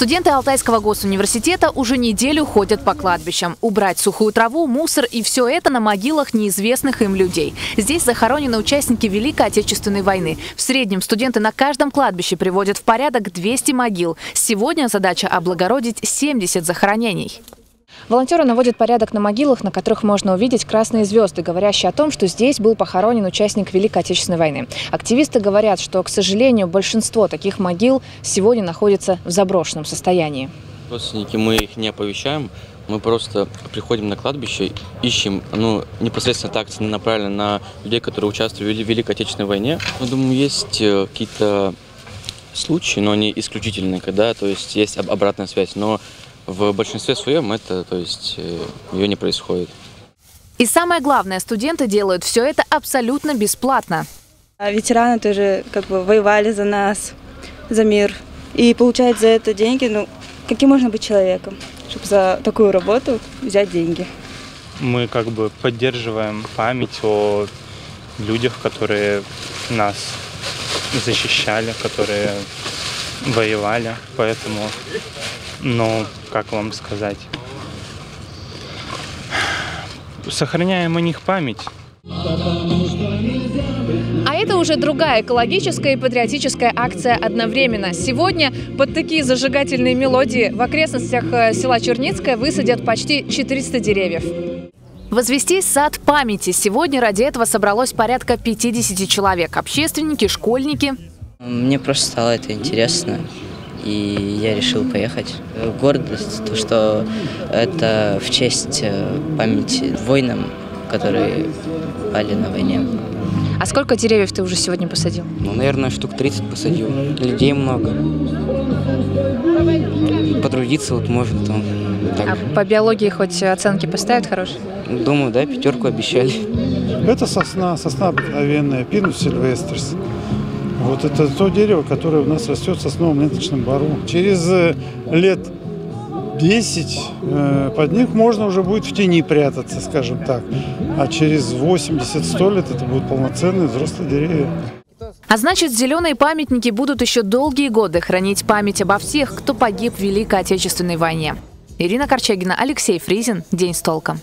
Студенты Алтайского госуниверситета уже неделю ходят по кладбищам. Убрать сухую траву, мусор и все это на могилах неизвестных им людей. Здесь захоронены участники Великой Отечественной войны. В среднем студенты на каждом кладбище приводят в порядок 200 могил. Сегодня задача облагородить 70 захоронений. Волонтеры наводят порядок на могилах, на которых можно увидеть красные звезды, говорящие о том, что здесь был похоронен участник Великой Отечественной войны. Активисты говорят, что, к сожалению, большинство таких могил сегодня находится в заброшенном состоянии. Родственники, мы их не оповещаем, мы просто приходим на кладбище, ищем, непосредственно так направлено на людей, которые участвовали в Великой Отечественной войне. Я думаю, есть какие-то случаи, но они исключительные, когда, есть обратная связь, но в большинстве своем это, ее не происходит. И самое главное, студенты делают все это абсолютно бесплатно. Ветераны тоже воевали за нас, за мир. И получают за это деньги, каким можно быть человеком, чтобы за такую работу взять деньги? Мы поддерживаем память о людях, которые нас защищали, которые воевали, поэтому... как вам сказать, сохраняем о них память. А это уже другая экологическая и патриотическая акция одновременно. Сегодня под такие зажигательные мелодии в окрестностях села Черницкая высадят почти 400 деревьев. Возвести сад памяти. Сегодня ради этого собралось порядка 50 человек. Общественники, школьники. Мне просто стало это интересно. И я решил поехать. Гордость, то, что это в честь памяти воинам, которые пали на войне. А сколько деревьев ты уже сегодня посадил? Наверное, штук 30 посадил. Людей много. Потрудиться можно там. А по биологии хоть оценки поставят хорошие? Думаю, да, 5 обещали. Это сосна обыкновенная, Pinus silvestris. Вот это то дерево, которое у нас растет в сосновом ленточном бору. Через лет 10 под них можно уже будет в тени прятаться, скажем так. А через 80-100 лет это будут полноценные взрослые деревья. А значит, зеленые памятники будут еще долгие годы хранить память обо всех, кто погиб в Великой Отечественной войне. Ирина Корчагина, Алексей Фризин. День с толком.